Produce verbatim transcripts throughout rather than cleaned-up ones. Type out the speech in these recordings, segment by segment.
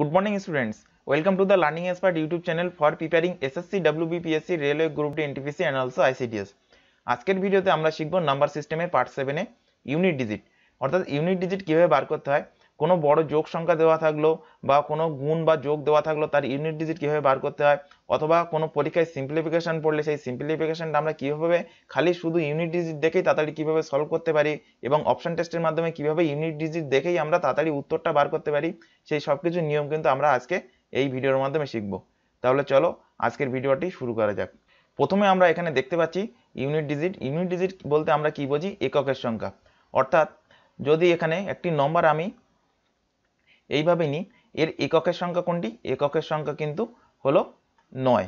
Good morning students, welcome to the learning expert YouTube channel for preparing SSC WBPSC railway group D NTPC and also ICDS. आजकल भिडियोते आमरा शिखबो number सिस्टेमे part seven A unit digit अर्थात unit digit किभाबे बार करते हैं। कोनो बड़ो जोग संख्या देवा थाकलो बा कोनो गुण बा जोग देवा थाकलो तार यूनिट डिजिट किभाबे बार करते हैं अथवा कोनो परीक्षाय सिम्प्लिफिकेशन पड़ले सेई सिम्प्लिफिकेशनटा आमरा किभाबे खाली शुधु यूनिट डिजिट देखेई ताड़ाताड़ी किभाबे सल्व करते पारी एबं अपशन टेस्टेर माध्यमे किभाबे यूनिट डिजिट देखेई आमरा ताड़ाताड़ी उत्तरटा बार करते पारी सेई सबकिछु नियम किन्तु आमरा आजके एई भिडियोर माध्यमे शिखबो। ताहले चलो आजकेर भिडियोटी शुरू करा जाक। प्रथमे आमरा एखाने देखते पाच्छि यूनिट डिजिट। यूनिट डिजिट बोलते आमरा कि बुझी एककेर संख्या अर्थात যদি এখানে একটি নম্বর আমি এইভাবে নি এর এককের সংখ্যা কোনটি? এককের সংখ্যা কিন্তু হলো নয়।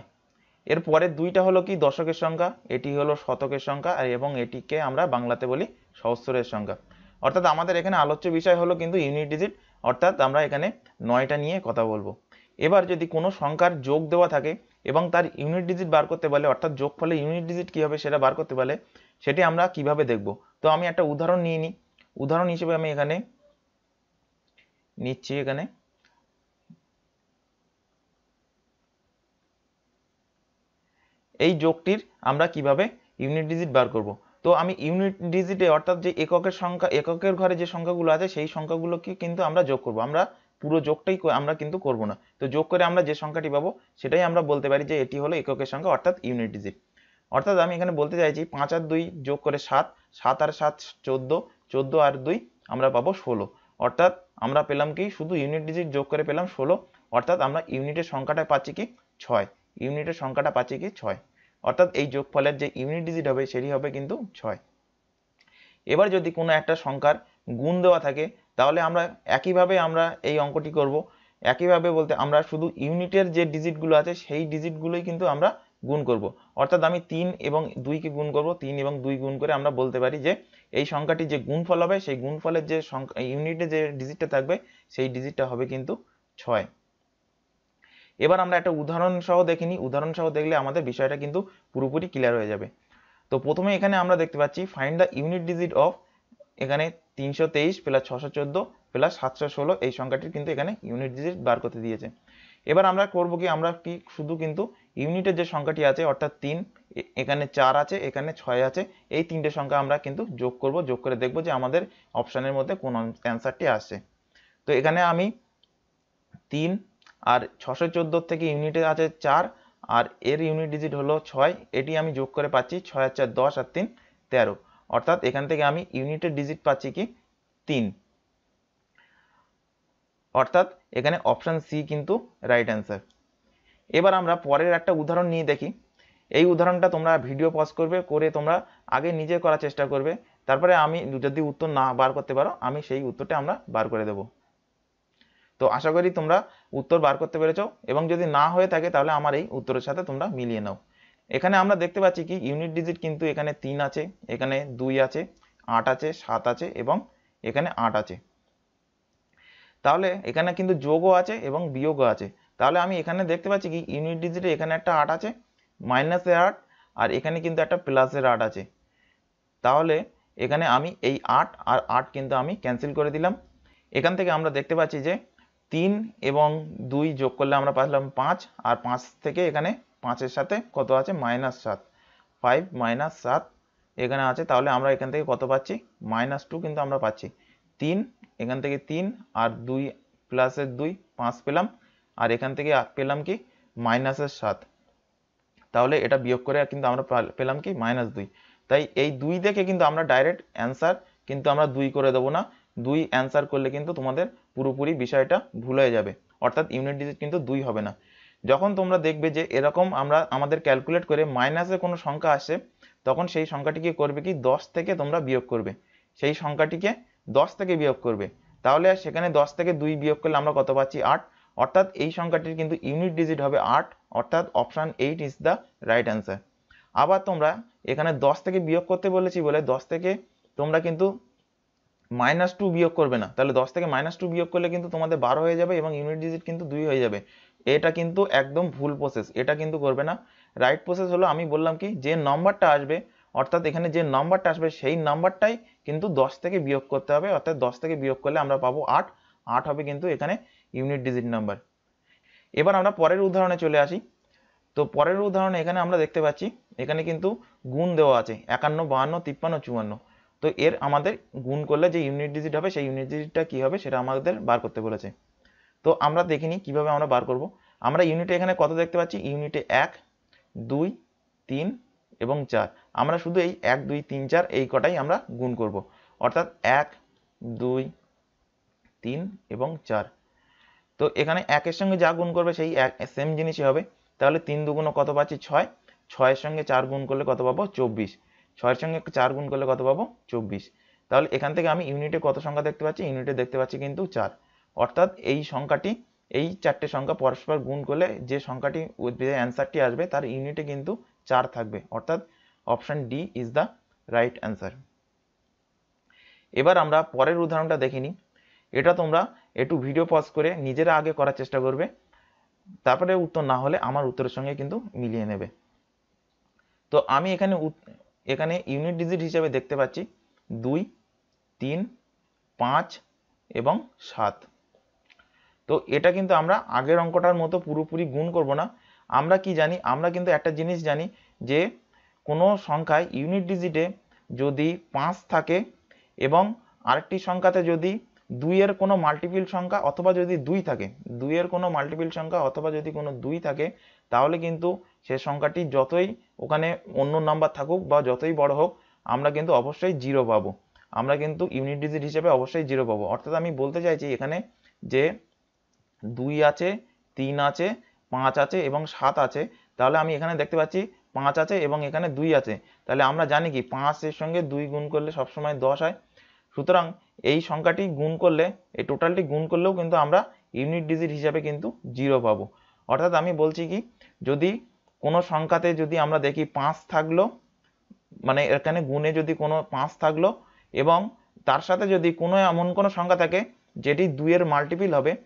এর পরে দুইটা হলো কি দশকের সংখ্যা, এটি হলো শতকের সংখ্যা আর এবং এটিকে আমরা বাংলাতে বলি সহস্রের সংখ্যা। অর্থাৎ আমাদের এখানে আলোচ্য বিষয় হলো কিন্তু ইউনিট ডিজিট অর্থাৎ আমরা এখানে নয়টা নিয়ে কথা বলবো। এবার যদি কোনো সংখ্যার যোগ দেওয়া থাকে এবং তার ইউনিট ডিজিট বার করতে বলে অর্থাৎ যোগফলে ইউনিট ডিজিট কি হবে সেটা বার করতে বলে সেটি আমরা কিভাবে দেখব। তো আমি একটা উদাহরণ নিয়ে নিই। उदाहरण हिसेबे आमि एखाने निच्छि एखाने एई जोगटिर आमरा किभाबे यूनिट डिजिट बार करब। तो आमि यूनिट डिजिटे अर्थात जे एककेर संख्या एककेर घरे जे संख्यागुलो आछे सेई संख्यागुलोके किन्तु आमरा जोग करब, आमरा पुरो जोगटाई आमरा किन्तु करब ना। तो जोग करे आमरा जे संख्याटी पाबो सेटाई आमरा बोलते पारी जे एटी हलो एककेर संख्या अर्थात यूनिट डिजिट। अर्थात आमि एखाने बोलते चाइछि पाँच आर दुई जोग करे सात, सात आर सात चौदह, चौदह और दुई आमरा पाबो षोलो। अर्थात आमरा पेलाम कि शुधु यूनिट डिजिट जोग करे पेलाम षोलो। अर्थात आमरा यूनिटेर संख्याटा पाच्छि कि छय, यूनिटेर संख्याटा पाच्छि कि छय। अर्थात एई जोगफलेर जे यूनिट डिजिट होबे सेटी होबे किन्तु छय। एबार जोदि कोनो एकटा संख्यार गुण देवा थाके ताहले आमरा एकइभाबे आमरा एई अंकटी करब। एकइभाबे बोलते आमरा शुधु यूनिटेर जे डिजिटगुलो आछे सेई डिजिटगुलोई किन्तु आमरा गुण करब। अर्थात आमि तीन एबं दुई के गुण करब, तीन एबं दुई गुण करे आमरा बोलते पारी जे এই সংখ্যাটি যে গুণফল হবে সেই গুণফলের যে সংখ্যা ইউনিটে যে ডিজিটটা থাকবে সেই ডিজিটটা হবে কিন্তু ছয়। এবার আমরা একটা উদাহরণ সহ দেখিনি। উদাহরণ সহ দেখলে আমাদের বিষয়টা কিন্তু পুরোপুরি ক্লিয়ার হয়ে যাবে। তো প্রথমে এখানে আমরা দেখতে পাচ্ছি find the unit digit of এখানে তিনশো তেইশ প্লাস ছয়শো চোদ্দ প্লাস সাতশো ষোলো এই সংখ্যাটির কিন্তু এখানে ইউনিট ডিজিট বার করতে দিয়েছে। এবার আমরা করব কি আমরা কি শুধু কিন্তু ইউনিটের যে সংখ্যাটি আছে অর্থাৎ তিন এখানে চার আছে এখানে ছয় আছে এই তিনটে সংখ্যা আমরা কিন্তু যোগ করব। যোগ করে দেখব যে আমাদের অপশনের মধ্যে কোন অ্যানসারটি আসে। তো এখানে আমি তিন আর ছয়শো চোদ্দ থেকে ইউনিটে আছে চার আর এর ইউনিট ডিজিট হলো ছয়, এটি আমি যোগ করে পাচ্ছি ছয় আর চার দশ আর তিন তেরো। অর্থাৎ এখান থেকে আমি ইউনিটের ডিজিট পাচ্ছি কি তিন। অর্থাৎ এখানে অপশন সি কিন্তু রাইট অ্যান্সার। এবার আমরা পরের একটা উদাহরণ নিয়ে দেখি। এই উদাহরণটা তোমরা ভিডিও পজ করবে, করে তোমরা আগে নিজে করার চেষ্টা করবে, তারপরে আমি যদি উত্তর না বার করতে পারো আমি সেই উত্তরটা আমরা বার করে দেব। তো আশা করি তোমরা উত্তর বার করতে পেরেছো এবং যদি না হয়ে থাকে তাহলে আমার এই উত্তরের সাথে তোমরা মিলিয়ে নাও। এখানে আমরা দেখতে পাচ্ছি কি ইউনিট ডিজিট কিন্তু এখানে তিন আছে, এখানে দুই আছে, আট আছে, সাত আছে এবং এখানে আট আছে। তাহলে এখানে কিন্তু যোগও আছে এবং বিয়োগও আছে। তাহলে আমি এখানে দেখতে পাচ্ছি কি ইউনিট ডিজিটে এখানে একটা আট আছে মাইনাস এর আট আর এখানে কিন্তু একটা প্লাসের আট আছে। তাহলে এখানে আমি এই আট আর আট কিন্তু আমি ক্যান্সেল করে দিলাম। এখান থেকে আমরা দেখতে পাচ্ছি যে তিন এবং দুই যোগ করলে আমরা পেলাম পাঁচ আর পাঁচ থেকে এখানে পাঁচের সাথে কত আছে মাইনাস সাত, ফাইভ মাইনাস সাত এখানে আছে। তাহলে আমরা এখান থেকে কত পাচ্ছি মাইনাস টু কিন্তু আমরা পাচ্ছি। তিন এখান থেকে তিন আর দুই প্লাসের দুই পাঁচ পেলাম আর এখান থেকে পেলাম কি মাইনাসের সাত। তাহলে এটা বিয়োগ করে কিন্তু আমরা পেলাম কি মাইনাস দুই। তাই এই দুই দেখে কিন্তু আমরা ডাইরেক্ট অ্যান্সার কিন্তু আমরা দুই করে দেবো না। দুই অ্যান্সার করলে কিন্তু তোমাদের পুরোপুরি বিষয়টা ভুল হয়ে যাবে, অর্থাৎ ইউনিট ডিজিট কিন্তু দুই হবে না। যখন তোমরা দেখবে যে এরকম আমরা আমাদের ক্যালকুলেট করে মাইনাসে কোনো সংখ্যা আসে তখন সেই সংখ্যাটিকে করবে কি দশ থেকে তোমরা বিয়োগ করবে, সেই সংখ্যাটিকে দশ থেকে বিয়োগ করবে। তাহলে সেখানে দশ থেকে দুই বিয়োগ করলে আমরা কত পাচ্ছি আট। অর্থাৎ এই সংখ্যাটির কিন্তু ইউনিট ডিজিট হবে আট। অর্থাৎ option eight is the right answer. আবার তোমরা এখানে দশ থেকে বিয়োগ করতে বলেছি বলে দশ থেকে তোমরা কিন্তু মাইনাস টু বিয়োগ করবে না। তাহলে দশ থেকে মাইনাস টু বিয়োগ করলে কিন্তু তোমাদের বারো হয়ে যাবে এবং ইউনিট ডিজিট কিন্তু দুই হয়ে যাবে। এটা কিন্তু একদম ভুল প্রসেস, এটা কিন্তু করবে না। রাইট প্রসেস হলো আমি বললাম কি যে নম্বরটা আসবে অর্থাৎ এখানে যে নাম্বারটা আসবে সেই নাম্বারটাই কিন্তু দশ থেকে বিয়োগ করতে হবে। অর্থাৎ দশ থেকে বিয়োগ করলে আমরা পাবো আট, আট হবে কিন্তু এখানে यूनिट डिजिट नम्बर। एबार आमरा परेर उदाहरणे चले आसि। तो परेर उदाहरण एखाने आमरा देखते पाच्छि एखाने किन्तु गुण देवा आछे एकान्न बावान्न तिप्पान्न चुवान्न। तो एर आमादेर गुण करले जे यूनिट डिजिट होबे सेई यूनिट डिजिटटा कि होबे सेटा आमादेर बार करते बोलेछे। तो आमरा देखि नि किभाबे आमरा बार करब। आमरा यूनिटे एखाने कत देखते पाच्छि यूनिटे एक दुई तीन एबं चार। आमरा शुधु एई एक दुई तीन चार एई कटाई आमरा गुण करब अर्थात एक दुई तीन एबं चार। तो एखाने एक संगे जा गुण करबे सेई सेम जिनिसई होबे। ताहले तीन दुगुण कत पाচ্ছি छय, छयेर संगे चार गुण करले कत पाबो चौबीस, छयेर संगे चार गुण करले कत पाबो चौबीस। ताहले एखान थेके आमि यूनिटे कत संख्या देखते पाচ্ছি यूनिटे देखते पाচ্ছি किन्तु चार अर्थात एई संख्याटी एई चारटे संख्या परस्पर गुण करले जे संख्याटी जे आंसरटी आसबे तार यूनिटे किन्तु चार थाकबे अर्थात option D is the right answer. एबार आमरा परेर उदाहरणटा देखि नि। एटा तोमरा एकटु भिडियो पज करे निजेरा आगे करार चेष्टा करबे तारपरे उत्तर ना होले आमार उत्तरेर संगे किन्तु मिलिये नेबे। तो आमी एखाने एखाने यूनिट डिजिट हिसाबे देखते पाच्छि दुई तीन पाँच एबं सात। तो एटा किन्तु आमरा आगेर अंकटार मतो पुरोपुरि गुण करब ना। आमरा कि जानि आमरा किन्तु एकटा जिनिस जानि जे कोनो संख्याय यूनिट डिजिटे जदि पाँच थाके एबं आरेकटी संख्याते जदि दुईर कोनो माल्टिपल संख्या अथवा जदि दुई थाके दुईर कोनो माल्टिपल संख्या अथवा जदि कोनो दुई थाके ताहले किन्तु सेई संख्याटी जतई ओखाने अन्य नम्बर थाकुक बा जतई बड़ो होक आमरा किन्तु अवश्यई जिरो पाबो। आमरा किन्तु यूनिट डिजिट हिसेबे अवश्यई जिरो पाबो। अर्थात आमी बोलते चाइछि एखाने जे दुई आछे तीन आछे पाँच आछे एबं सात आछे। ताहले आमी एखाने देखते पाच्छि पाँच आछे एबं एखाने दुई आछे। ताहले आमरा जानि कि पाँच एर संगे दुई गुण करले सब समय दस हय। सूतरां এই সংখ্যাটি গুণ করলে এই টোটালটি গুণ করলেও কিন্তু আমরা ইউনিট ডিজিট হিসাবে কিন্তু জিরো পাবো। অর্থাৎ আমি বলছি কি যদি কোনো সংখ্যাতে যদি আমরা দেখি পাঁচ থাকলো মানে এখানে গুণে যদি কোনো পাঁচ থাকলো এবং তার সাথে যদি কোনো এমন কোনো সংখ্যা থাকে যেটি দুই এর মাল্টিপল হবে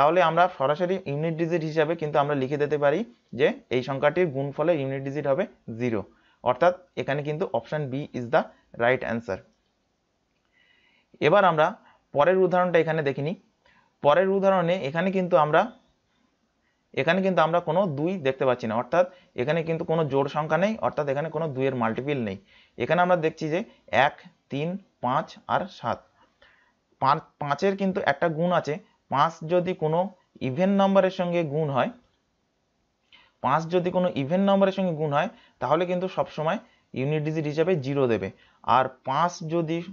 তাহলে আমরা সরাসরি ইউনিট ডিজিট হিসাবে কিন্তু আমরা লিখে দিতে পারি যে এই সংখ্যাটির গুণফলে ইউনিট ডিজিট হবে জিরো। অর্থাৎ এখানে কিন্তু option B is the right answer. एबार आमरा परेर उदाहरणटा एखाने देखिनी। परेर उदाहरणे एखाने किन्तु आमरा एखाने किन्तु आमरा कोनो दुई देखते पाच्छि ना अर्थात एखाने किन्तु कोनो जोड़ संख्या नेই अर्थात एखाने कोनो दुइয়ের মাল্টিপল নেই। এখানে আমরা দেখছি যে एक तीन पाँच और सात। पाँच এর किन्तु একটা गुण আছে। पाँच যদি কোনো ইভেন নম্বরের সঙ্গে গুণ হয় पाँच যদি কোনো ইভেন নম্বরের সঙ্গে গুণ হয় তাহলে কিন্তু সব সময় ইউনিট ডিজিট হিসেবে জিরো দেবে। আর पाँच যদি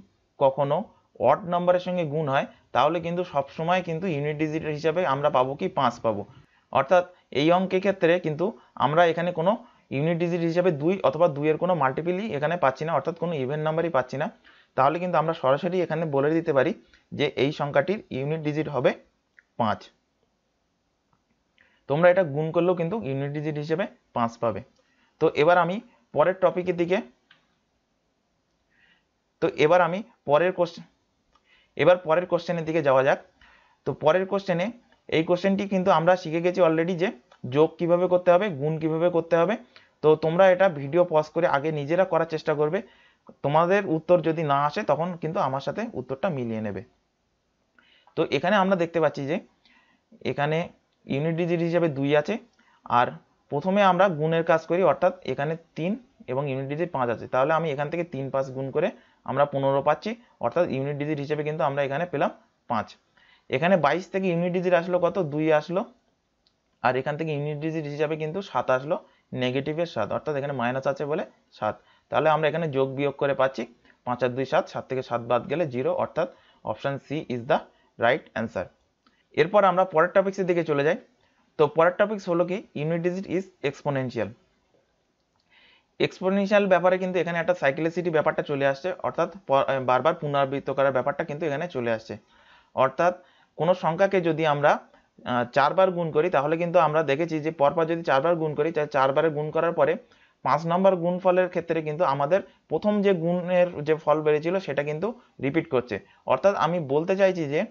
কখনো অড নম্বরের সঙ্গে গুণ হয় তাহলে কিন্তু সব সময় কিন্তু ইউনিট ডিজিট হিসাবে আমরা পাবো কি পাঁচ পাবো। অর্থাৎ এই অঙ্কের ক্ষেত্রে কিন্তু আমরা এখানে কোনো ইউনিট ডিজিট হিসাবে দুই অথবা দুই এর কোনো মাল্টিপলই এখানে পাচ্ছি না অর্থাৎ কোনো ইভেন নাম্বারই পাচ্ছি না। তাহলে কিন্তু আমরা সরাসরি এখানে বলে দিতে পারি যে এই সংখ্যাটির ইউনিট ডিজিট হবে পাঁচ। তোমরা এটা গুণ করলেও কিন্তু ইউনিট ডিজিট হিসাবে পাঁচ পাবে। তো এবার আমি পরের টপিকের দিকে তো এবার আমি পরের কোশ্চেন এবার পরের কোশ্চেনের দিকে যাওয়া যাক। তো পরের কোশ্চেনে এই কোশ্চেনটি কিন্তু আমরা শিখে গেছি অলরেডি যে যোগ কিভাবে করতে হবে গুণ কিভাবে করতে হবে। তো তোমরা এটা ভিডিও পজ করে আগে নিজেরা করার চেষ্টা করবে। তোমাদের উত্তর যদি না আসে তখন কিন্তু আমার সাথে উত্তরটা মিলিয়ে নেবে। তো এখানে আমরা দেখতে পাচ্ছি যে এখানে ইউনিট ডিজিট হিসেবে দুই আছে আর প্রথমে আমরা গুণের কাজ করি অর্থাৎ এখানে তিন এবং ইউনিট ডিজিট পাঁচ আছে। তাহলে আমি এখান থেকে তিন পাঁচ গুণ করে আমরা পনেরো পাচ্ছি অর্থাৎ ইউনিট ডিজিট হিসেবে কিন্তু আমরা এখানে পেলাম পাঁচ। এখানে বাইশ থেকে ইউনিট ডিজিট আসলো কত দুই আসলো আর এখান থেকে ইউনিট ডিজিট হিসাবে কিন্তু সাত আসলো নেগেটিভের সাত অর্থাৎ এখানে মাইনাস আছে বলে সাত। তাহলে আমরা এখানে যোগ বিয়োগ করে পাচ্ছি পাঁচ আর দুই সাত, সাত থেকে সাত বাদ গেলে জিরো অর্থাৎ option C is the right answer. এরপর আমরা পরের টপিক্সের দিকে চলে যাই। তো পরের টপিক্স হলো কি unit digit is exponential. Exponential ব্যাপারে কিন্তু এখানে একটা সাইক্লিসিটি ব্যাপারটা চলে আসছে অর্থাৎ বারবার পুনরাবৃত্ত করার ব্যাপারটা কিন্তু এখানে চলে আসছে। অর্থাৎ কোন সংখ্যাকে যদি আমরা চারবার গুণ করি তাহলে কিন্তু আমরা দেখেছি যে পরপর যদি চারবার গুণ করি তাহলে চারবারে গুণ করার পরে পাঁচ নম্বর গুণফলের ক্ষেত্রে কিন্তু আমাদের প্রথম যে গুণের যে ফল বেরিয়েছিল সেটা কিন্তু রিপিট করছে। অর্থাৎ আমি বলতে চাইছি যে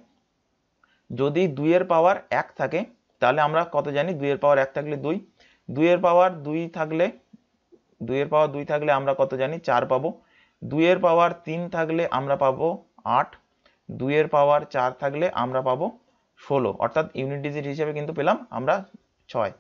যদি দুই এর পাওয়ার এক থাকে তাহলে আমরা কত জানি দুই এর পাওয়ার এক থাকলে দুই, দুই এর পাওয়ার দুই থাকলে দুই এর পাওয়ার দুই থাকলে আমরা কত জানি চার পাবো, দুই এর পাওয়ার তিন থাকলে আমরা পাবো আট, দুই এর পাওয়ার চার থাকলে আমরা পাবো ষোলো অর্থাৎ ইউনিট ডিজিট হিসেবে কিন্তু পেলাম আমরা ছয়।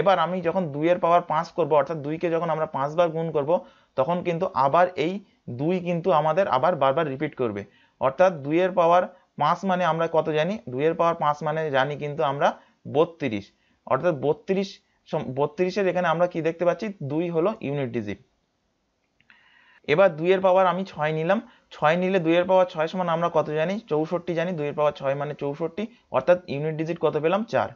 এবার আমি যখন দুই এর পাওয়ার পাঁচ করব অর্থাৎ দুইকে যখন আমরা পাঁচ বার গুণ করব তখন কিন্তু আবার এই দুই কিন্তু আমাদের আবার বারবার রিপিট করবে অর্থাৎ দুই এর পাওয়ার পাঁচ মানে আমরা কত জানি, দুই এর পাওয়ার পাঁচ মানে জানি কিন্তু আমরা বত্রিশ অর্থাৎ বত্রিশ বত্রিশের এখানে আমরা কি দেখতে পাচ্ছি দুই হলো ইউনিট ডিজিট। এবার দুই এর পাওয়ার আমি ছয় নিলাম, ছয় নিলে দুই এর পাওয়ার ছয় সমান আমরা কত জানি চৌষট্টি জানি, দুই এর পাওয়ার ছয় মানে চৌষট্টি অর্থাৎ ইউনিট ডিজিট কত পেলাম চার।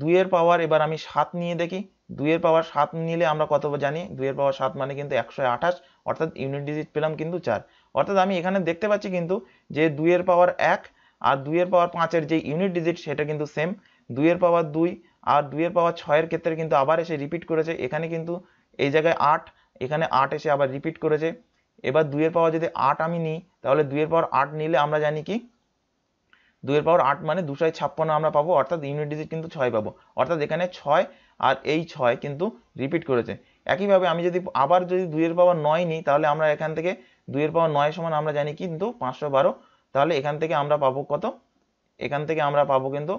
দুই এর পাওয়ার এবার আমি সাত নিয়ে দেখি, দুই এর পাওয়ার সাত নিলে আমরা কত জানি দুই এর পাওয়ার সাত মানে কিন্তু একশো আঠাশ অর্থাৎ ইউনিট ডিজিট পেলাম কিন্তু চার। অর্থাৎ আমি এখানে দেখতে পাচ্ছি কিন্তু যে দুই এর পাওয়ার এক আর দুই এর পাওয়ার পাঁচের যে ইউনিট ডিজিট সেটা কিন্তু সেম, দুই এর পাওয়ার দুই আর দুই এর পাওয়ার ছয়ের ক্ষেত্রে কিন্তু আবার এসে রিপিট করেছে, এখানে কিন্তু এই জায়গায় আট এখানে আট এসে আবার রিপিট করেছে। এবার দুই এর পাওয়ার যদি আট আমি নিই তাহলে দুই এর পাওয়ার আট নিলে আমরা জানি কি দুই এর পাওয়ার আট মানে দুশো ছাপ্পান্ন আমরা পাবো অর্থাৎ ইউনিট ডিজিট কিন্তু ছয় পাবো অর্থাৎ এখানে ছয় আর এই ছয় কিন্তু রিপিট করেছে। একইভাবে আমি যদি আবার যদি দুই এর পাওয়ার নয় নিই তাহলে আমরা এখান থেকে দুই এর পাওয়ার নয় সমান আমরা জানি কিন্তু পাঁচশো বারো, তাহলে এখান থেকে আমরা পাবো কত এখান থেকে আমরা পাবো কিন্তু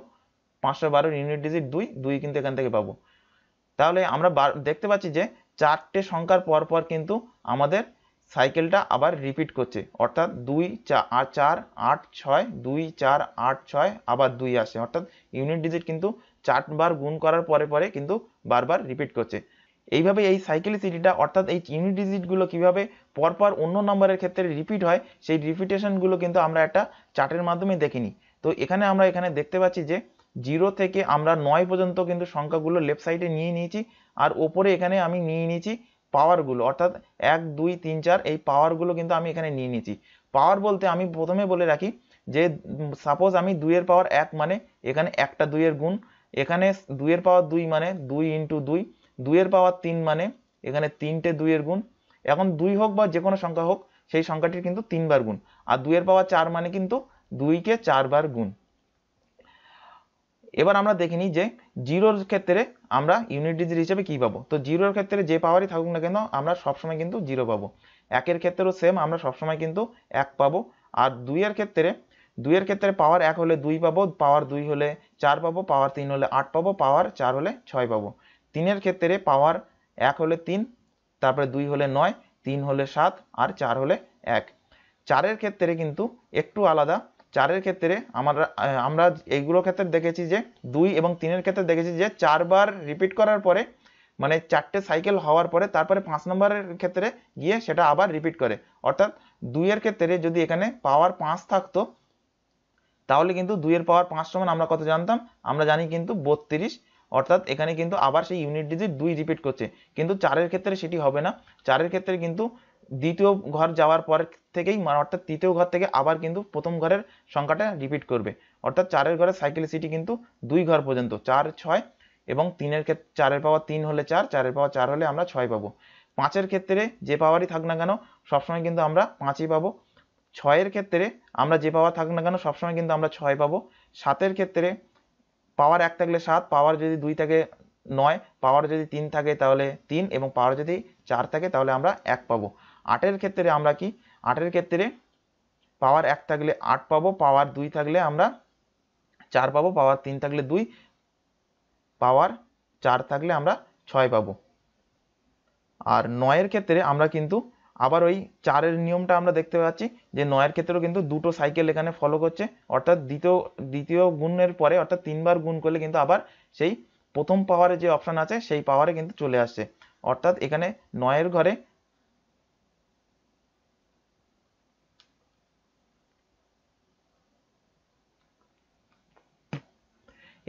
পাঁচশো বারোর ইউনিট ডিজিট দুই, দুই কিন্তু এখান থেকে পাবো। তাহলে আমরা দেখতে পাচ্ছি যে চারটে সংখ্যার পর পর কিন্তু আমাদের সাইকেলটা আবার রিপিট করছে অর্থাৎ দুই চার আট ছয় দুই চার আট ছয় আবার দুই আসে অর্থাৎ ইউনিট ডিজিট কিন্তু চারবার গুণ করার পরে পরে কিন্তু বারবার রিপিট করছে। এইভাবে এই সাইক্লিসিটিটা অর্থাৎ এই ইউনিট ডিজিটগুলো কীভাবে পরপর অন্য নম্বরের ক্ষেত্রে রিপিট হয় সেই রিপিটেশনগুলো কিন্তু আমরা একটা চার্টের মাধ্যমে দেখিনি। তো এখানে আমরা এখানে দেখতে পাচ্ছি যে জিরো থেকে আমরা নয় পর্যন্ত কিন্তু সংখ্যাগুলো লেফট সাইডে নিয়ে নিয়েছি আর ওপরে এখানে আমি নিয়ে নিয়েছি পাওয়ারগুলো অর্থাৎ এক দুই তিন চার এই পাওয়ারগুলো কিন্তু আমি এখানে নিয়ে নিয়েছি। পাওয়ার বলতে আমি প্রথমে বলে রাখি যে সাপোজ আমি দুইয়ের পাওয়ার এক মানে এখানে একটা দুইয়ের গুণ, এখানে দুইয়ের পাওয়ার দুই মানে দুই ইন্টু দুই, দুইয়ের পাওয়ার তিন মানে এখানে তিনটে দুইয়ের গুণ, এখন দুই হোক বা যে কোনো সংখ্যা হোক সেই সংখ্যাটির কিন্তু তিনবার গুণ, আর দুইয়ের পাওয়ার চার মানে কিন্তু দুইকে চারবার গুণ। এবার আমরা দেখিনি যে জিরোর ক্ষেত্রে আমরা ইউনিট ডিজিট হিসেবে কি পাবো, তো জিরোর ক্ষেত্রে যে পাওয়ারই থাকুক না কেন আমরা সবসময় কিন্তু জিরো পাবো, একের ক্ষেত্রেও সেম আমরা সবসময় কিন্তু এক পাবো, আর দুইয়ের ক্ষেত্রে দুইয়ের ক্ষেত্রে পাওয়ার এক হলে দুই পাবো, পাওয়ার দুই হলে চার পাবো, পাওয়ার তিন হলে আট পাবো, পাওয়ার চার হলে ছয় পাবো। তিনের ক্ষেত্রে পাওয়ার এক হলে তিন, তারপরে দুই হলে নয়, তিন হলে সাত আর চার হলে এক। চারের ক্ষেত্রে কিন্তু একটু আলাদা, চারের ক্ষেত্রে আমরা আমরা এইগুলোর ক্ষেত্রে দেখেছি যে দুই এবং তিনের ক্ষেত্রে দেখেছি যে চারবার রিপিট করার পরে মানে চারটে সাইকেল হওয়ার পরে তারপরে পাঁচ নম্বরের ক্ষেত্রে গিয়ে সেটা আবার রিপিট করে অর্থাৎ দুইয়ের ক্ষেত্রে যদি এখানে পাওয়ার পাঁচ থাকতো তাহলে কিন্তু দুইয়ের পাওয়ার পাঁচ সমান আমরা কত জানতাম আমরা জানি কিন্তু বত্রিশ অর্থাৎ এখানে কিন্তু আবার সেই ইউনিট ডিজিট দুই রিপিট করছে, কিন্তু চারের ক্ষেত্রে সেটি হবে না, চারের ক্ষেত্রে কিন্তু দ্বিতীয় ঘর যাওয়ার পর থেকেই মানে অর্থাৎ তৃতীয় ঘর থেকে আবার কিন্তু প্রথম ঘরের সংখ্যাটা রিপিট করবে অর্থাৎ চারের ঘরের সাইক্লিসিটি কিন্তু দুই ঘর পর্যন্ত চার ছয়, এবং তিনের ক্ষেত্রে চারের পাওয়ার তিন হলে চার, চারের পাওয়ার চার হলে আমরা ছয় পাবো। পাঁচের ক্ষেত্রে যে পাওয়ারই থাক না কেন সবসময় কিন্তু আমরা পাঁচই পাবো, ছয়ের ক্ষেত্রে আমরা যে পাওয়ার থাক না কেন সবসময় কিন্তু আমরা ছয় পাবো, সাতের ক্ষেত্রে পাওয়ার এক থাকলে সাত, পাওয়ার যদি দুই থাকে নয়, পাওয়ার যদি তিন থাকে তাহলে তিন, এবং পাওয়ার যদি চার থাকে তাহলে আমরা এক পাবো। আটের ক্ষেত্রে আমরা কি আটের ক্ষেত্রে পাওয়ার এক থাকলে আট পাবো, পাওয়ার দুই থাকলে আমরা চার পাবো, পাওয়ার তিন থাকলে দুই, পাওয়ার চার থাকলে আমরা ছয় পাবো। আর নয়ের ক্ষেত্রে আমরা কিন্তু আবার ওই চারের নিয়মটা আমরা দেখতে পাচ্ছি যে নয়ের ক্ষেত্রেও কিন্তু দুটো সাইকেল এখানে ফলো করছে অর্থাৎ দ্বিতীয় দ্বিতীয় গুণের পরে অর্থাৎ তিনবার গুণ করলে কিন্তু আবার সেই প্রথম পাওয়ারে যে অপশান আছে সেই পাওয়ারে কিন্তু চলে আসছে অর্থাৎ এখানে নয়ের ঘরে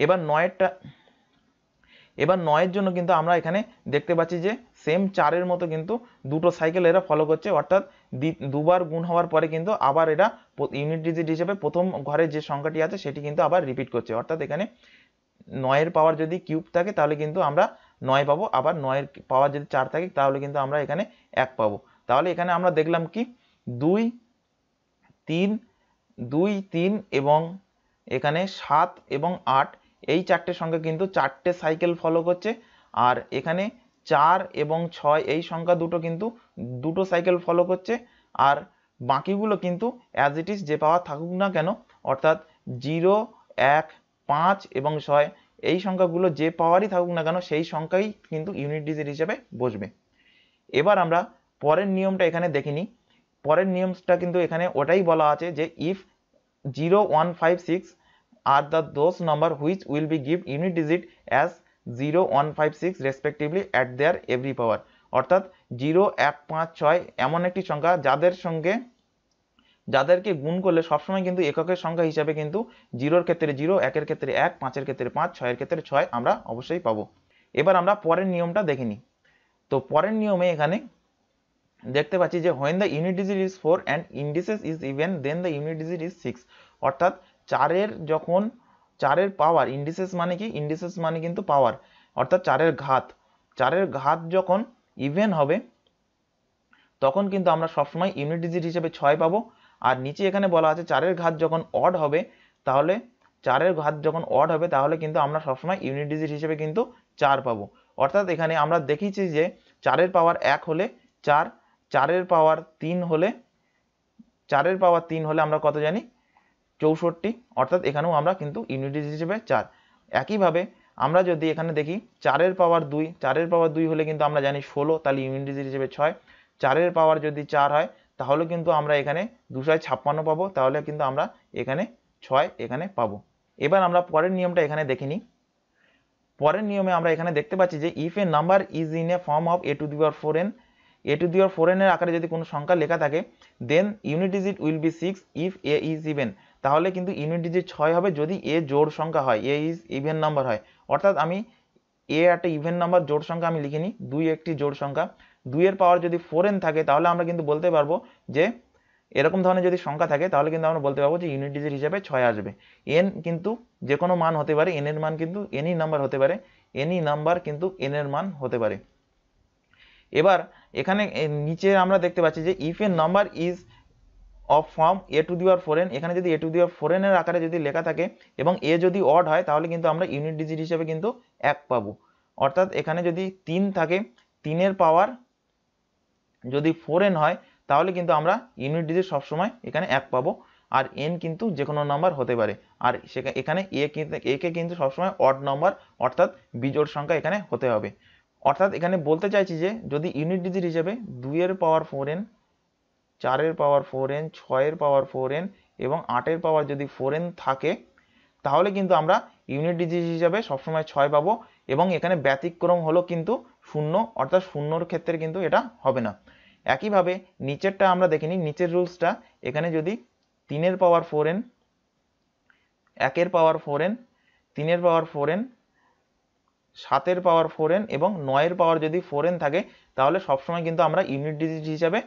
এবার নয়েরটা এবার নয়ের জন্য কিন্তু আমরা এখানে দেখতে পাচ্ছি যে সেম চারের মতো কিন্তু দুটো সাইকেল এরা ফলো করছে অর্থাৎ দুবার গুণ হওয়ার পরে কিন্তু আবার এরা ইউনিট ডিজিট হিসেবে প্রথম ঘরে যে সংখ্যাটি আছে সেটি কিন্তু আবার রিপিট করছে অর্থাৎ এখানে নয়ের পাওয়ার যদি কিউব থাকে তাহলে কিন্তু আমরা নয় পাবো, আবার নয়ের পাওয়ার যদি চার থাকে তাহলে কিন্তু আমরা এখানে এক পাবো। তাহলে এখানে আমরা দেখলাম কি দুই তিন দুই তিন এবং এখানে সাত এবং আট এই চারটে সংখ্যা কিন্তু চারটে সাইকেল ফলো করছে, আর এখানে চার এবং ছয় এই সংখ্যা দুটো কিন্তু দুটো সাইকেল ফলো করছে, আর বাকিগুলো কিন্তু অ্যাজ ইট ইজ যে পাওয়ার থাকুক না কেন অর্থাৎ জিরো एक पाँच एवं छय এই সংখ্যাগুলো যে পাওয়ারই থাকুক না কেন সেই সংখ্যাই কিন্তু ইউনিট ডিজিট হিসেবে বসবে। এবার আমরা পরের নিয়মটা এখানে দেখিনি, পরের নিয়মটা কিন্তু এখানে ওটাই বলা আছে যে if zero one five six are the those number which will be give unit digit as zero one five six respectively at their every power, অর্থাৎ জিরো এক পাঁচ ছয় এমন একটি সংখ্যা যাদের সঙ্গে যাদেরকে গুণ করলে সবসময় কিন্তু এককের সংখ্যা হিসাবে কিন্তু জিরোর ক্ষেত্রে জিরো, একের ক্ষেত্রে এক, পাঁচের ক্ষেত্রে পাঁচ, ছয়ের ক্ষেত্রে ছয় আমরা অবশ্যই পাবো। এবার আমরা পরের নিয়মটা দেখিনি, তো পরের নিয়মে এখানে দেখতে পাচ্ছি যে when the unit digit is four and indices is even then the unit digit is six, অর্থাৎ চারের যখন চারের পাওয়ার, ইন্ডিসেস মানে কি, ইন্ডিসেস মানে কিন্তু পাওয়ার, অর্থাৎ চারের ঘাত, চারের ঘাত যখন ইভেন হবে তখন কিন্তু আমরা সবসময় ইউনিট ডিজিট হিসেবে ছয় পাবো। আর নিচে এখানে বলা আছে চারের ঘাত যখন অড হবে তাহলে চারের ঘাত যখন অড হবে তাহলে কিন্তু আমরা সবসময় ইউনিট ডিজিট হিসেবে কিন্তু চার পাবো, অর্থাৎ এখানে আমরা দেখেছি যে চারের পাওয়ার এক হলে চার, চারের পাওয়ার তিন হলে চারের পাওয়ার তিন হলে আমরা কত জানি চৌষট্টি, অর্থাৎ এখানেও আমরা কিন্তু ইউনিট ডিজিট হিসেবে চার। একইভাবে আমরা যদি এখানে দেখি চারের পাওয়ার দুই, চারের পাওয়ার দুই হলে কিন্তু আমরা জানি ষোলো, তাহলে ইউনিট ডিজিট হিসেবে ছয়। চারের পাওয়ার যদি চার হয় তাহলে কিন্তু আমরা এখানে দুশোয় ছাপ্পান্ন পাবো, তাহলে কিন্তু আমরা এখানে ছয় এখানে পাবো। এবার আমরা পরের নিয়মটা এখানে দেখিনি, পরের নিয়মে আমরা এখানে দেখতে পাচ্ছি যে if a number is in a form of a to the power four n, a to the power four এনের আকারে যদি কোনো সংখ্যা লেখা থাকে then unit digit will be six if a is even, তাহলে কিন্তু ইউনিট ডিজিট ছয় হবে যদি এ জোড় সংখ্যা হয়, এ ইজ ইভেন নাম্বার হয়, অর্থাৎ আমি এ একটা ইভেন নাম্বার জোড় সংখ্যা আমি লিখিনি, দুই একটি জোড় সংখ্যা, দুইয়ের পাওয়ার যদি ফোর এন থাকে তাহলে আমরা কিন্তু বলতে পারবো যে এরকম ধরনের যদি সংখ্যা থাকে তাহলে কিন্তু আমরা বলতে পারবো যে ইউনিট ডিজিট হিসাবে ছয় আসবে। এন কিন্তু যে কোনো মান হতে পারে, এন এর মান কিন্তু এনই নাম্বার হতে পারে, এনই নাম্বার কিন্তু এন এর মান হতে পারে। এবার এখানে নিচে আমরা দেখতে পাচ্ছি যে if a number is of form a to the power four n, এখানে যদি a to the power four n এর আকারে যদি লেখা থাকে এবং এ যদি অড হয় তাহলে কিন্তু আমরা ইউনিট ডিজিট হিসাবে কিন্তু এক পাবো, অর্থাৎ এখানে যদি তিন থাকে, তিনের পাওয়ার যদি ফোর এন হয় তাহলে কিন্তু আমরা ইউনিট ডিজিট সবসময় এখানে এক পাবো। আর এন কিন্তু যে কোনো নাম্বার হতে পারে, আর সেখানে এখানে এ কে কিন্তু সবসময় অড নাম্বার অর্থাৎ বিজোড় সংখ্যা এখানে হতে হবে, অর্থাৎ এখানে বলতে চাইছি যে যদি ইউনিট ডিজিট হিসেবে দুইয়ের পাওয়ার ফোর এন, চারের পাওয়ার ফোর এন, ছয়ের পাওয়ার ফোর এন এবং আটের পাওয়ার যদি ফোর এন থাকে তাহলে কিন্তু আমরা ইউনিট ডিজিট হিসাবে সবসময় ছয় পাবো, এবং এখানে ব্যতিক্রম হলো কিন্তু শূন্য, অর্থাৎ শূন্যর ক্ষেত্রে কিন্তু এটা হবে না। একইভাবে নিচেরটা আমরা দেখিনি, নিচের রুলসটা এখানে যদি তিনের পাওয়ার ফোর এন, একের পাওয়ার ফোর এন, তিনের পাওয়ার ফোর এন, সাতের পাওয়ার ফোর এন এবং নয়ের পাওয়ার যদি ফোর এন থাকে তাহলে সবসময় কিন্তু আমরা ইউনিট ডিজিট হিসাবে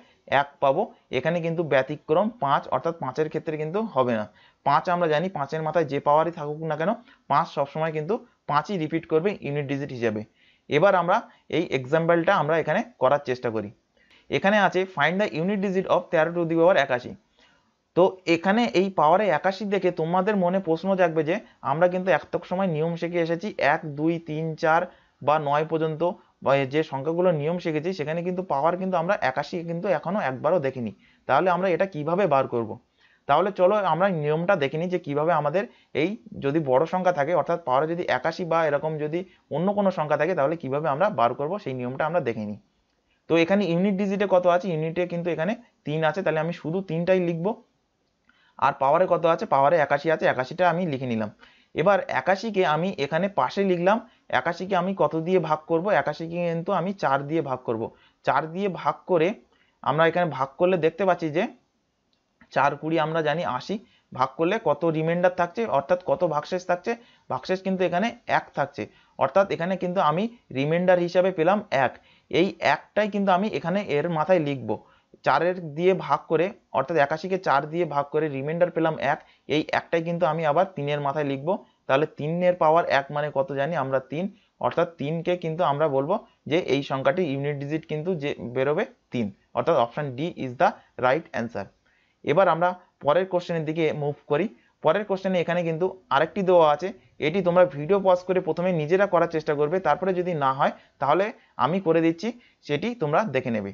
এক পাবো, এখানে কিন্তু ব্যতিক্রম পাঁচ, অর্থাৎ পাঁচের ক্ষেত্রে কিন্তু হবে না। পাঁচ আমরা জানি পাঁচের মাথায় যে পাওয়ারই থাকুক না কেন পাঁচ সবসময় কিন্তু পাঁচই রিপিট করবে ইউনিট ডিজিট হিসাবে। এবার আমরা এই এক্সাম্পলটা আমরা এখানে করার চেষ্টা করি। এখানে আছে find the unit digit of তেরো টু দি পাওয়ার একাশি, তো এখানে এই পাওয়ারে একাশি দেখে তোমাদের মনে প্রশ্ন জাগবে যে আমরা কিন্তু এতক সময় নিয়ম শিখে এসেছি এক দুই তিন চার বা নয় পর্যন্ত বা যে সংখ্যাগুলো নিয়ম শিখেছি সেখানে কিন্তু পাওয়ার কিন্তু আমরা একাশি কিন্তু এখনও একবারও দেখিনি, তাহলে আমরা এটা কিভাবে বার করব। তাহলে চলো আমরা নিয়মটা দেখিনি যে কিভাবে আমাদের এই যদি বড় সংখ্যা থাকে অর্থাৎ পাওয়ারে যদি একাশি বা এরকম যদি অন্য কোনো সংখ্যা থাকে তাহলে কিভাবে আমরা বার করব সেই নিয়মটা আমরা দেখিনি। তো এখানে ইউনিট ডিজিটে কত আছে, ইউনিটে কিন্তু এখানে তিন আছে, তাহলে আমি শুধু তিনটাই লিখব। আর পাওয়ারে কত আছে, পাওয়ারে একাশি আছে, একাশিটা আমি লিখে নিলাম। এবার একাশিকে আমি এখানে পাশে লিখলাম, একাশিকে আমি কত দিয়ে ভাগ করব, একাশিকে কিন্তু আমি চার দিয়ে ভাগ করব। চার দিয়ে ভাগ করে আমরা এখানে ভাগ করলে দেখতে পাচ্ছি যে চার কুড়ি আমরা জানি আশি, ভাগ করলে কত রিমাইন্ডার থাকছে অর্থাৎ কত ভাগশেষ থাকছে, ভাগশেষ কিন্তু এখানে এক থাকছে, অর্থাৎ এখানে কিন্তু আমি রিমাইন্ডার হিসাবে পেলাম এক। এই একটাই কিন্তু আমি এখানে এর মাথায় লিখব, চারের দিয়ে ভাগ করে অর্থাৎ একাশিকে চার দিয়ে ভাগ করে রিমাইন্ডার পেলাম এক, এই একটাই কিন্তু আমি আবার তিনের মাথায় লিখব। তাহলে তিনের পাওয়ার এক মানে কত জানি আমরা তিন, অর্থাৎ তিনকে কিন্তু আমরা বলবো যে এই সংখ্যাটি ইউনিট ডিজিট কিন্তু যে বেরোবে তিন, অর্থাৎ option D is the right answer. এবার আমরা পরের কোশ্চেনের দিকে মুভ করি। পরের কোশ্চেনে এখানে কিন্তু আরেকটি দেওয়া আছে, এটি তোমরা ভিডিও পজ করে প্রথমে নিজেরা করার চেষ্টা করবে, তারপরে যদি না হয় তাহলে আমি করে দিচ্ছি, সেটি তোমরা দেখে নেবে।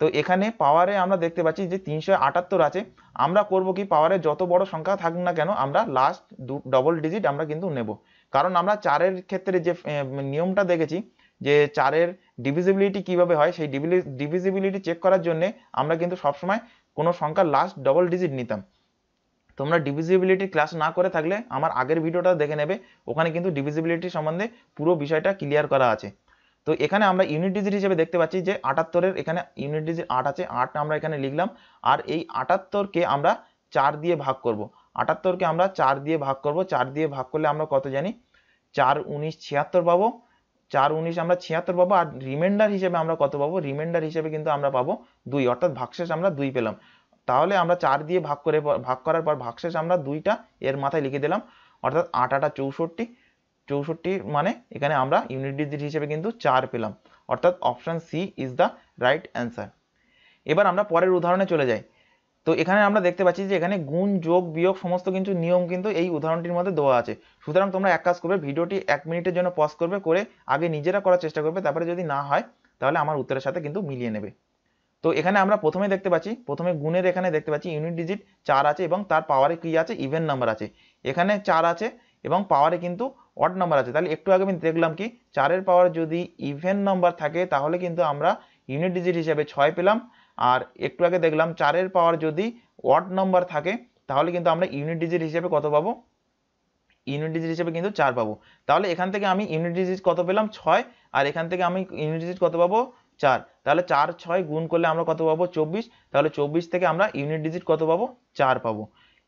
তো এখানে পাওয়ারে আমরা দেখতে পাচ্ছি যে তিনশো আটাত্তর আছে। আমরা করব কি, পাওয়ারে যত বড় সংখ্যা থাকুক না কেন আমরা লাস্ট ডবল ডিজিট আমরা কিন্তু নেব, কারণ আমরা চারের ক্ষেত্রে যে নিয়মটা দেখেছি যে চারের ডিভিজিবিলিটি কিভাবে হয় সেই ডিভিজিবিলিটি চেক করার জন্য আমরা কিন্তু সবসময় কোনো সংখ্যা লাস্ট ডবল ডিজিট নিতাম। তোমরা ডিভিজিবিলিটি ক্লাস না করে থাকলে আমার আগের ভিডিওটা দেখে নেবে, ওখানে কিন্তু ডিভিজিবিলিটি সম্বন্ধে পুরো বিষয়টা ক্লিয়ার করা আছে। তো এখানে আমরা ইউনিট ডিজিট হিসেবে দেখতে পাচ্ছি যে আটাত্তরের এখানে ইউনিট ডিজিট আট আছে, আট আমরা এখানে লিখলাম। আর এই আটাত্তরকে আমরা চার দিয়ে ভাগ করব, আটাত্তরকে আমরা চার দিয়ে ভাগ করব। চার দিয়ে ভাগ করলে আমরা কত জানি, চার উনিশ ছিয়াত্তর পাবো, চার উনিশ আমরা ছিয়াত্তর পাবো। আর রিমাইন্ডার হিসেবে আমরা কত পাবো, রিমাইন্ডার হিসেবে কিন্তু আমরা পাবো দুই, অর্থাৎ ভাগশেষ আমরা দুই পেলাম। তাহলে আমরা চার দিয়ে ভাগ করে ভাগ করার পর ভাগশেষ আমরা দুইটা এর মাথায় লিখে দিলাম, অর্থাৎ আট আটা চৌষট্টি, চৌষট্টি মানে এখানে আমরা ইউনিট ডিজিট হিসেবে কিন্তু চার পেলাম, অর্থাৎ option C is the right answer. এবার আমরা পরের উদাহরণে চলে যাই। তো এখানে আমরা দেখতে পাচ্ছি যে এখানে গুণ যোগ বিয়োগ সমস্ত কিছু নিয়ম কিন্তু এই উদাহরণটির মধ্যে দেওয়া আছে। সুতরাং তোমরা এক কাজ করবে, ভিডিওটি এক মিনিটের জন্য পজ করবে, করে আগে নিজেরা করার চেষ্টা করবে, তারপরে যদি না হয় তাহলে আমার উত্তরের সাথে কিন্তু মিলিয়ে নেবে। তো এখানে আমরা প্রথমে দেখতে পাচ্ছি, প্রথমে গুণের এখানে দেখতে পাচ্ছি ইউনিট ডিজিট চার আছে এবং তার পাওয়ারে কি আছে, ইভেন নাম্বার আছে। এখানে চার আছে এবং পাওয়ারে কিন্তু অড নাম্বার আছে। তাহলে একটু আগে আমি দেখলাম কি, চারের পাওয়ার যদি ইভেন নাম্বার থাকে তাহলে কিন্তু আমরা ইউনিট ডিজিট হিসেবে ছয় পেলাম। আর একটু আগে দেখলাম চারের পাওয়ার যদি অড নাম্বার থাকে তাহলে কিন্তু আমরা ইউনিট ডিজিট হিসেবে কত পাবো, ইউনিট ডিজিট হিসেবে কিন্তু চার পাবো। তাহলে এখান থেকে আমি ইউনিট ডিজিট কত পেলাম, ছয়। আর এখান থেকে আমি ইউনিট ডিজিট কত পাবো, চার। তাহলে চার ছয় গুণ করলে আমরা কত পাবো, চব্বিশ। তাহলে চব্বিশ থেকে আমরা ইউনিট ডিজিট কত পাবো, চার পাবো।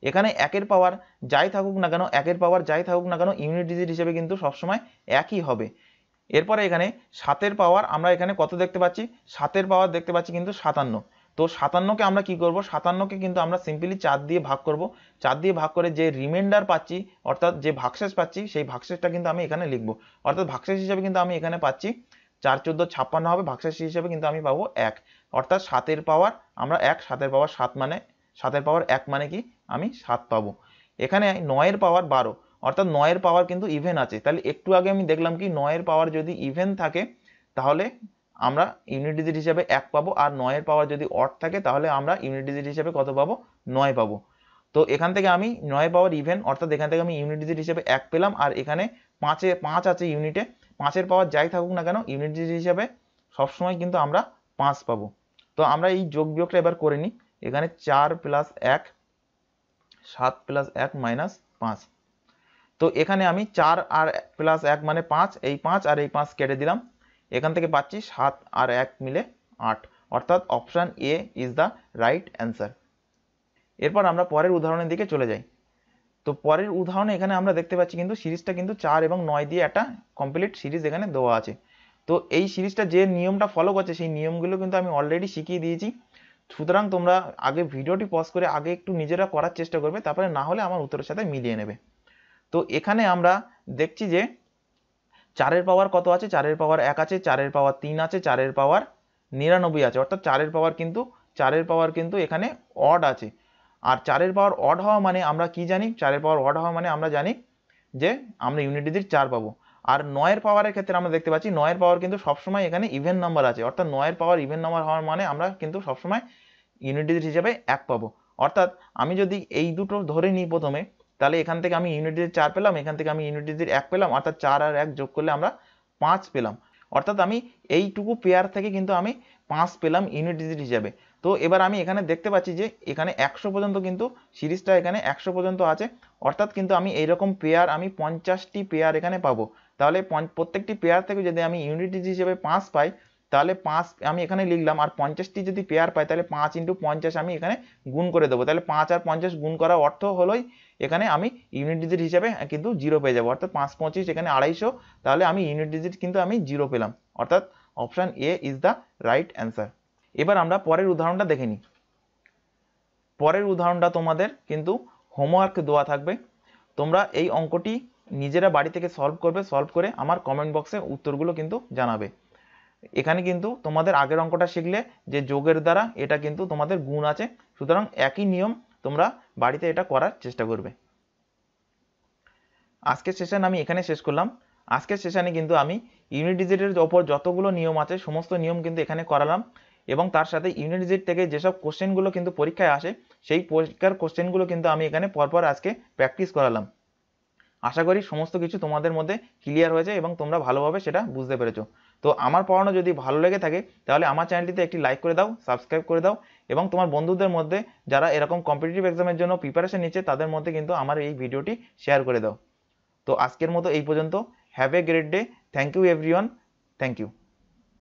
এখানে একের পাওয়ার যাই থাকুক না কেন, একের পাওয়ার যাই থাকুক না কেন ইউনিট ডিজিট হিসেবে কিন্তু সবসময় একই হবে। এরপরে এখানে সাতের পাওয়ার আমরা এখানে কত দেখতে পাচ্ছি, সাতের পাওয়ার দেখতে পাচ্ছি কিন্তু সাতান্ন। তো সাতান্নকে আমরা কি করব, সাতান্নকে কিন্তু আমরা সিম্পলি চার দিয়ে ভাগ করব। চার দিয়ে ভাগ করে যে রিমাইন্ডার পাচ্ছি অর্থাৎ যে ভাগশেষ পাচ্ছি সেই ভাগশেষটা কিন্তু আমি এখানে লিখবো, অর্থাৎ ভাগশেষ হিসেবে কিন্তু আমি এখানে পাচ্ছি চার চোদ্দ ছাপ্পান্ন হবে, ভাগশেষ হিসেবে কিন্তু আমি পাবো এক, অর্থাৎ সাতের পাওয়ার আমরা এক, সাতের পাওয়ার সাত মানে সাতের পাওয়ার এক মানে কি আমি সাত পাবো। এখানে নয়ের পাওয়ার বারো, অর্থাৎ নয়ের পাওয়ার কিন্তু ইভেন আছে। তাহলে একটু আগে আমি দেখলাম কি, নয়ের পাওয়ার যদি ইভেন থাকে তাহলে আমরা ইউনিট ডিজিট হিসেবে এক পাবো, আর নয়ের পাওয়ার যদি অড থাকে তাহলে আমরা ইউনিট ডিজিট হিসেবে কত পাবো, নয় পাবো। তো এখান থেকে আমি নয়ের পাওয়ার ইভেন অর্থাৎ এখান থেকে আমি ইউনিট ডিজিট হিসেবে এক পেলাম। আর এখানে পাঁচে পাঁচ আছে ইউনিটে, পাঁচের পাওয়ার যাই থাকুক না কেন ইউনিট ডিজিট হিসাবে সবসময় কিন্তু আমরা পাঁচ পাবো। তো আমরা এই যোগ বিয়োগটা এবার করে নিই। এখানে চার প্লাস এক, সাত প্লাস এক মাইনাস পাঁচ। তো এখানে আমি চার আর প্লাস এক মানে পাঁচ, এই পাঁচ আর এই পাঁচ কেটে দিলাম। এখান থেকে পাচ্ছি সাত আর এক মিলে আট, অর্থাৎ option A is the right answer. এরপর আমরা পরের উদাহরণের দিকে চলে যাই। তো পরের উদাহরণে এখানে আমরা দেখতে পাচ্ছি কিন্তু সিরিজটা কিন্তু চার এবং নয় দিয়ে একটা কমপ্লিট সিরিজ এখানে দেওয়া আছে। তো এই সিরিজটা যে নিয়মটা ফলো করছে সেই নিয়মগুলো কিন্তু আমি অলরেডি শিখিয়ে দিয়েছি। সুতরাং তোমরা আগে ভিডিওটি পজ করে আগে একটু নিজেরা করার চেষ্টা করবে, তারপরে না হলে আমার উত্তরের সাথে মিলিয়ে নেবে। তো এখানে আমরা দেখছি যে চারের পাওয়ার কত আছে, চারের পাওয়ার এক আছে, চারের পাওয়ার তিন আছে, চারের পাওয়ার নিরানব্বই আছে, অর্থাৎ চারের পাওয়ার কিন্তু চারের পাওয়ার কিন্তু এখানে অড আছে। আর চারের পাওয়ার অড হওয়া মানে আমরা কি জানি, চারের পাওয়ার অড হওয়া মানে আমরা জানি যে আমরা ইউনিট ডিজিট চার পাবো। আর নয়ের পাওয়ারের ক্ষেত্রে আমরা দেখতে পাচ্ছি নয়ের পাওয়ার কিন্তু সবসময় এখানে ইভেন নাম্বার আছে, অর্থাৎ নয়ের পাওয়ার ইভেন নাম্বার হওয়ার মানে আমরা কিন্তু সবসময় ইউনিট ডিজিট হিসাবে এক পাবো। অর্থাৎ আমি যদি এই দুটো ধরে নিই প্রথমে, তাহলে এখান থেকে আমি ইউনিট ডিজিট চার পেলাম, এখান থেকে আমি ইউনিট ডিজিট এক পেলাম, অর্থাৎ চার আর এক যোগ করলে আমরা পাঁচ পেলাম, অর্থাৎ আমি এইটুকু পেয়ার থেকে কিন্তু আমি পাঁচ পেলাম ইউনিট ডিজিট হিসাবে। তো এবার আমি এখানে দেখতে পাচ্ছি যে এখানে একশো পর্যন্ত কিন্তু সিরিজটা এখানে একশো পর্যন্ত আছে, অর্থাৎ কিন্তু আমি এইরকম পেয়ার আমি পঞ্চাশটি পেয়ার এখানে পাবো। তাহলে প্রত্যেকটি পেয়ার থেকে যদি আমি ইউনিট ডিজিট হিসেবে পাঁচ পাই তাহলে পাঁচ আমি এখানে লিখলাম, আর পঞ্চাশটি যদি পেয়ার পাই তাহলে পাঁচ ইন্টু পঞ্চাশ আমি এখানে গুণ করে দেবো। তাহলে পাঁচ আর পঞ্চাশ গুণ করার অর্থ হলোই এখানে আমি ইউনিট ডিজিট হিসাবে কিন্তু জিরো পেয়ে যাবো, অর্থাৎ পাঁচ পঁচিশ এখানে আড়াইশো, তাহলে আমি ইউনিট ডিজিট কিন্তু আমি জিরো পেলাম, অর্থাৎ option A is the right answer. এবার আমরা পরের উদাহরণটা দেখে নিই। পরের উদাহরণটা তোমাদের কিন্তু হোমওয়ার্ক দেওয়া থাকবে, তোমরা এই অঙ্কটি নিজেরা বাড়ি থেকে সলভ করবে, সলভ করে আমার কমেন্ট বক্সে উত্তরগুলো কিন্তু জানাবে। এখানে কিন্তু তোমাদের আগের অঙ্কটা শিখলে যে যোগের দ্বারা, এটা কিন্তু তোমাদের গুণ আছে, সুতরাং একই নিয়ম তোমরা বাড়িতে এটা করার চেষ্টা করবে। আজকের সেশন আমি এখানে শেষ করলাম। আজকের সেশনে কিন্তু আমি ইউনিট ডিজিটের ওপর যতগুলো নিয়ম আছে সমস্ত নিয়ম কিন্তু এখানে করালাম। এবং তার সাথে ইউনিট জিট থেকে যেসব কোশ্চেনগুলো কিন্তু পরীক্ষায় আসে সেই পরীক্ষার কোশ্চেনগুলো কিন্তু আমি এখানে পরপর আজকে প্র্যাকটিস করালাম। আশা করি সমস্ত কিছু তোমাদের মধ্যে ক্লিয়ার হয়েছে এবং তোমরা ভালোভাবে সেটা বুঝতে পেরেছো। তো আমার পড়ানো যদি ভালো লেগে থাকে তাহলে আমার চ্যানেলটিতে একটি লাইক করে দাও, সাবস্ক্রাইব করে দাও এবং তোমার বন্ধুদের মধ্যে যারা এরকম কম্পিটিটিভ এক্সামের জন্য প্রিপারেশন নিচ্ছে তাদের মধ্যে কিন্তু আমার এই ভিডিওটি শেয়ার করে দাও। তো আজকের মতো এই পর্যন্ত। Have a great day. Thank you everyone. Thank you.